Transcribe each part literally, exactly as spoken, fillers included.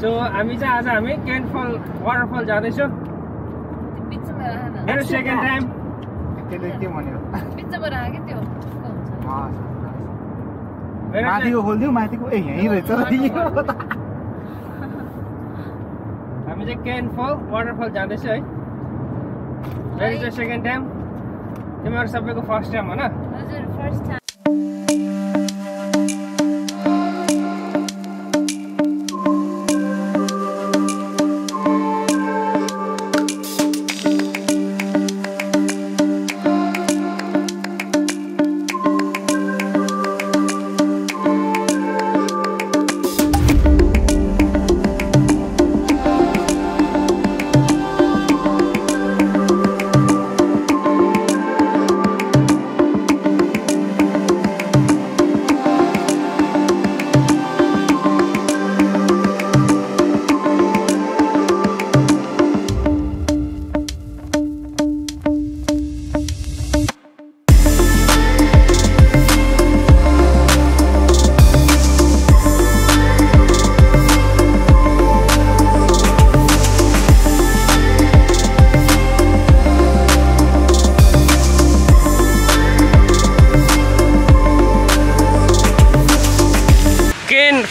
So हामी चाहिँ आज हामी क्यानफल वाटरफल जाँदै छौ बिचमा रहन मेरो सेकेन्ड टाइम त्यसले के भन्यो बिचमा रहा के त्यो कस्तो हुन्छ हा मेरो माथिको खोल्दियो माथिको ए यही रहेछ हामी चाहिँ क्यानफल वाटरफल जाँदै छौ है मेरो चाहिँ सेकेन्ड टाइम तिम्रो सबैको फर्स्ट टाइम हो न हजुर फर्स्ट टाइम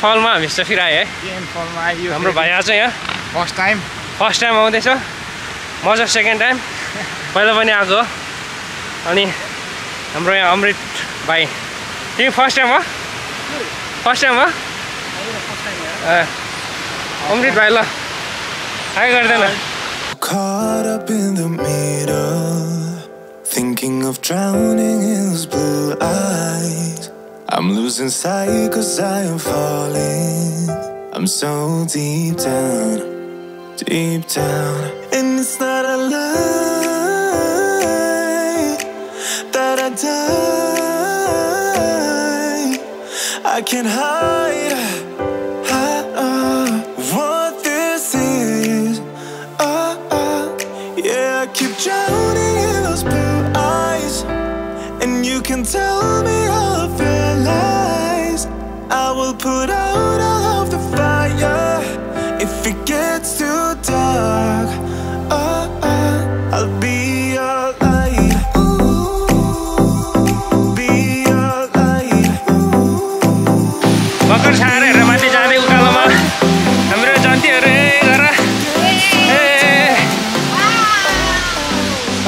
फलमा हामी सफिर आए है एन फलमा आयो हाम्रो भाइ आज यहाँ फर्स्ट टाइम फर्स्ट टाइम आउँदैछ म चाहिँ सेकेन्ड टाइम पहिला पनि आएको अनि हाम्रो यहाँ अमृत भाइ तिमी फर्स्ट टाइम हो फर्स्ट टाइम हो अ अमृत भाइ ल हाय गर्दैन caught up in the mirror thinking of drowning in his blue eyes I'm losing sight cause I am falling I'm so deep down, deep down And it's not a lie That I die I can't hide, hide uh, What this is oh, oh. Yeah, I keep drowning in those blue eyes And you can tell me all of it I will put out all of the fire If it gets too dark oh, oh, I'll be your light Be your light Bakar sare ramati jane ukalama Hamro janti hare gara Hey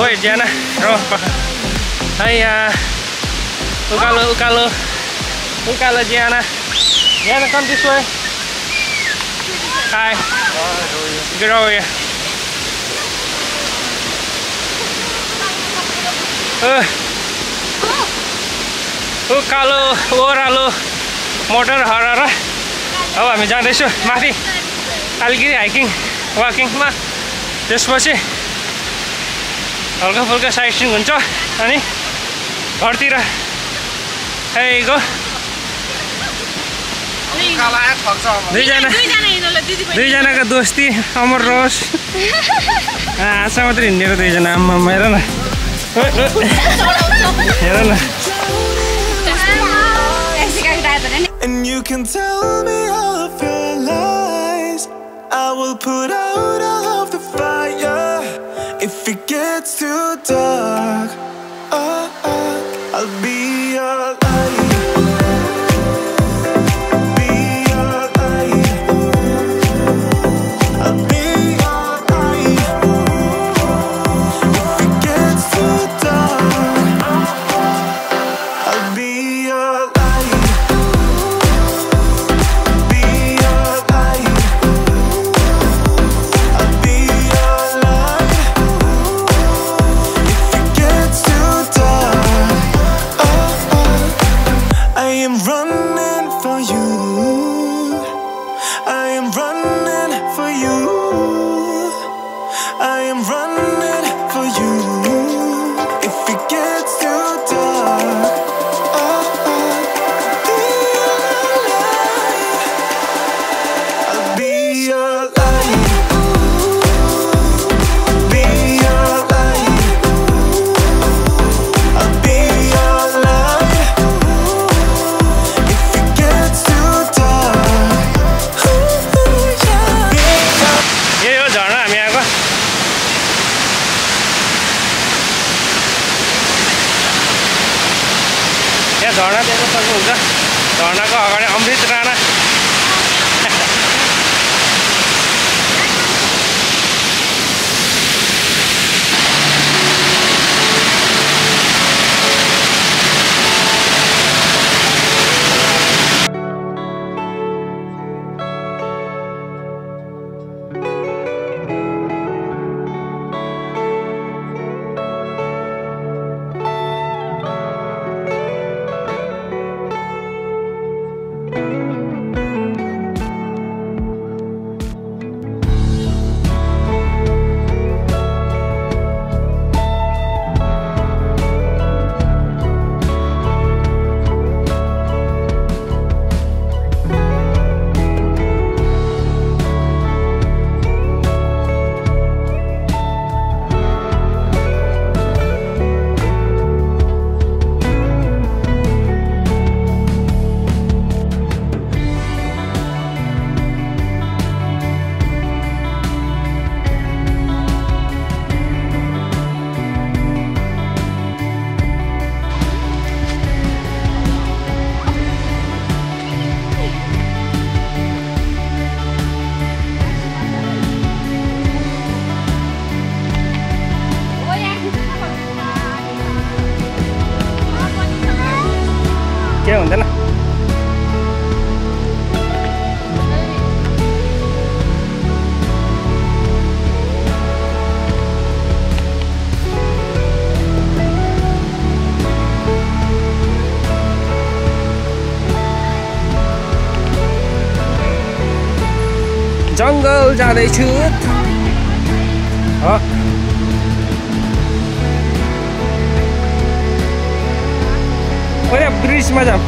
Oi Jana ro Haiya Ukalo ukalo Ukalo Jana Jana, come this way. Hi. Get over here. Ukalo, oralo, motor harara. अब हामी जाँदैछु माथि कालगिरी hiking वाकिङमा त्यसपछि हल्का फुल्का साइटसिङ हुन्छ अनि घरतिर आइगो दुईजना का दोस्ती अमर रोस आज मात्र हिँडेको दुईजना आम्मा हेर न हेर न And you can tell me all of your lies I will put out all of the fire If it gets too dark oh, oh, I'll be your light जंगल जाँदैछु। अरे ब्रिजमा जाऊ।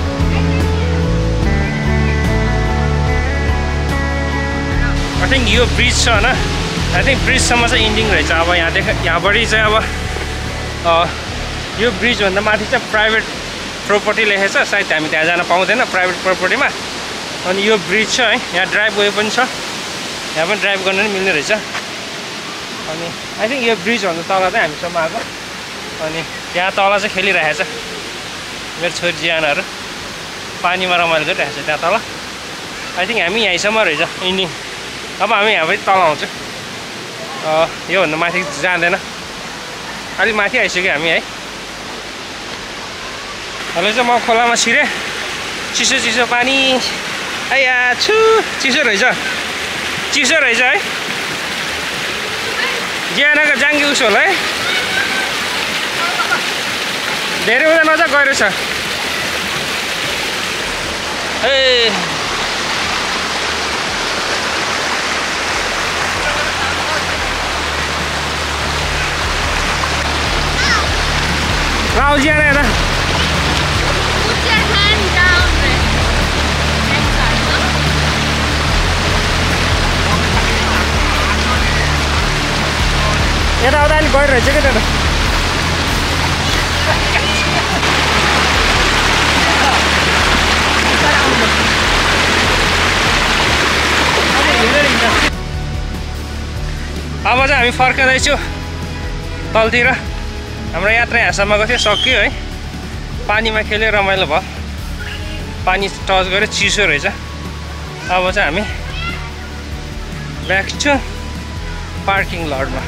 आई थिंक यो ब्रिज छ हैन, I think ब्रिजसम्म चाहिँ ending रहेछ। अब यहाँदेखि यहाँबाट चाहिँ अब यो ब्रिजभन्दा माथि चाहिँ प्राइभेट प्रपर्टी लेखेछ, सायद हामी त्यहाँ जान पाउँदैन प्राइभेट प्रपर्टीमा। अनि यो ब्रिज छ है, यहाँ ड्राइभ वे पनि छ, यहाँ पनि ड्राइभ गर्न नि मिल्ने रहेछ। अनि आई थिंक यो ब्रिजभन्दा तल चाहिँ हामीसम्म आएको, अनि त्यहाँ तल चाहिँ खेलिरहेछ मेरो छोरी ज्यानहरु, पानीमा रमाइलो गरिरहेछ त्यहाँ तल। आई थिंक हामी यहीँसम्म रहेछ इन्डिङ। अब हामी यहाँ पनि तल आउँछ, योभन्दा माथि जाँदैन, अलि माथि आइसक्यो हामी है। अहिले चाहिँ म खोलामा छिरेँ, चिसो चिसो पानी आइया छु, चिसो रहेछ चिसो रहेछ है। ज्यानको जाङ्गी उसो होला है, धेरै हुँदा नजा गएर छ ए। लाओ ज्यान यता यताउता अलि गएर रहेछ क्या त्यहाँ। अब चाहिँ हामी फर्किँदैछु तलतिर, हाम्रो यात्रा यहाँसम्म गएको थियो, सक्यो है। पानीमा खेल्यो रमाइलो भयो, पानी टच गऱ्यो, चिसो रहेछ। अब चाहिँ हामी ब्याक छु पार्किङ लटमा,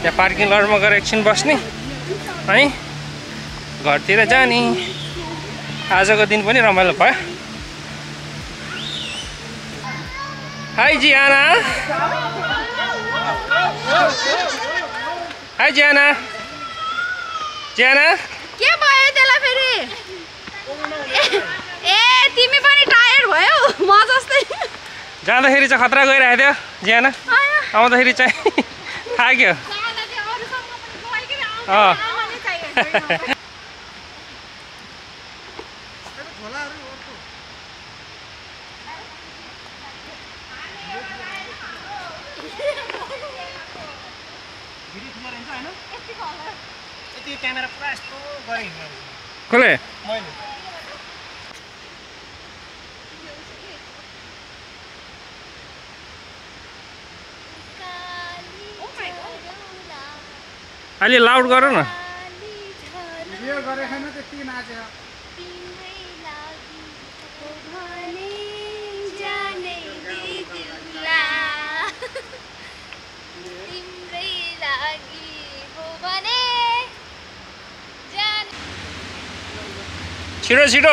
त्यहाँ पार्किङ लटमा गएर एकछिन बस्ने अनि घरतिर जाने। आजको दिन पनि रमाइलो भयो। हाय जियाना, हाय जियाना। जियाना के भयो त्यसलाई फेरि? ए तिमी पनि टायर भयो म जस्तै। जाँदाखेरि चाहिँ खतरा गइरहेको थियो जियाना, आउँदाखेरि चाहिँ थाक्यो। कसले? अलि लाउड गर न। छिटो छिटो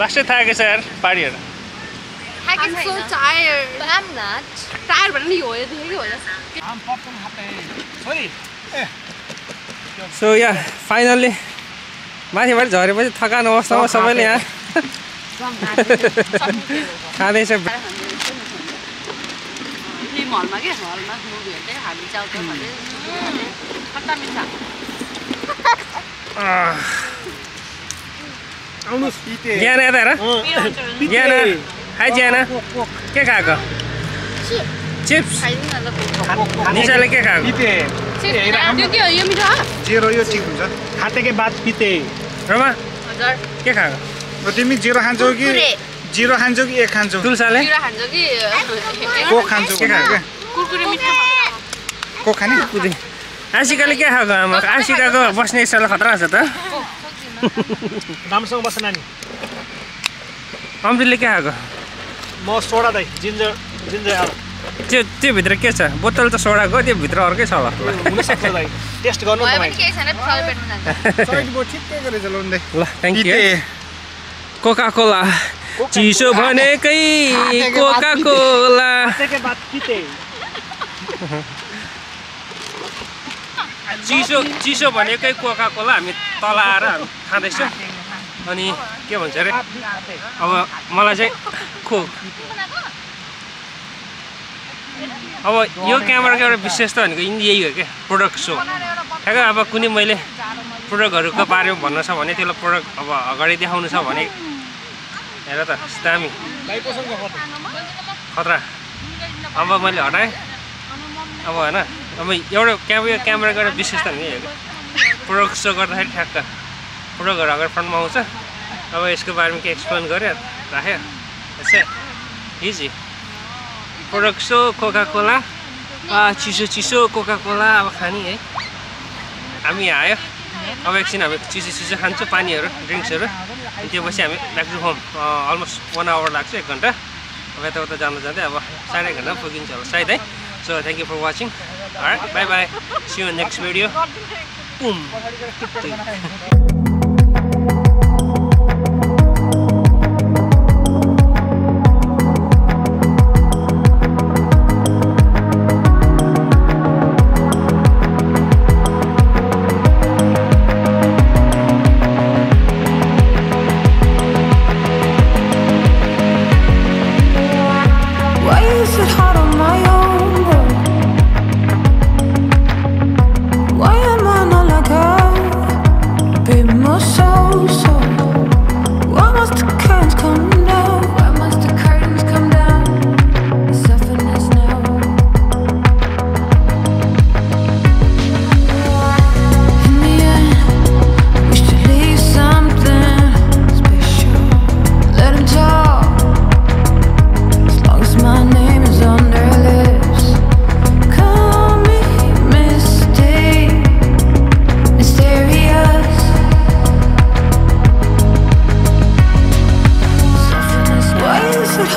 लास्टै थाकेको छ यार पानीहरू। I'm so tired. But I'm not tired. But I'm tired. I'm tired. So yeah, finally, माथिबाट झरेपछि थकान अवस्थामा सबैले यहाँ खाँदैछ। हलमा के हलमा मुभी हेर्दै हामी जाउँथे भने खट्टा मिठा आउनुस् पिते ज्ञान यता हेर। ज्ञान हाय ज्ञान, के खाएको? चिप्स निशाले के खाएको? पिते त्यो के हो? यो मिठो जेरो, यो ठीक हुन्छ खाते के बाद पिते रमा हजुर के खाएको? तिमी जेरो खान्छौ कि जीरो खान्छौ कि एक खान्छौ? तुलसाले जीरो खान्छौ कि कोक खान्छौ? के खाएको? कुरकुरे मिठो कोक खाने कुदे। आशिकाले के खाएको? आमा आशिकाको बस्ने स्थल खतरा छ त, राम्रोसँग बस्छ नानी। अम्रिले के खाएको? म सोडा दही जिन्जर जिन्जर हाल। त्यो त्यो भित्र के छ? बोतल त सोडाको, त्यो भित्र अर्कै छ होला, हुन सक्छ दही। टेस्ट गर्नु मलाई पनि केही छैन, सबै पेटमा जान्छ। सबै बो ठिक गरेर चलाउनु दे। ल थ्यांक यू। कोकाकोला चिसो भनेकै कोकाकोला। चिसो चिसो भनेकै कोकाकोला हामी तल आएर खाँदैछौँ। अनि के भन्छ रे अब मलाई चाहिँ खोक अब यो क्यामेराको एउटा विशेषता भनेको यही हो के प्रोडक्ट सो हैन अब कुनै मैले प्रोडक्टहरुको बारेमा भन्न छ भने त्यसलाई प्रोडक्ट अब अगाडि देखाउनु छ भने हेर त स्टामी खतरा अब मैले हटाए अब हैन अब एउटा क्यामेराको एउटा विशेषता नि प्रोडक्ट सो गर्दाखेरि ठ्याक्क प्रोडक्टहरु अगाडि फ्रन्टमा आउँछ अब यसको बारेमा के एक्सप्लेन गरे राख्यो हैन इजी प्रोडक्ट सो कोकाकोला चिसो चिसो कोकाकोला अब खानी है हामी आयो अब एकछिन हामी चिसो चिसो खान्छौँ पानीहरु ड्रिंक्सहरु त्यसपछि हामी back to home almost one hour लाग्छ एक घण्टा अब यताउता जान जाँदै अब साढे घण्टा पुगिन्छ होला सायद है so thank you for watching alright bye bye see you in next video boom.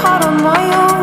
Hard on my own.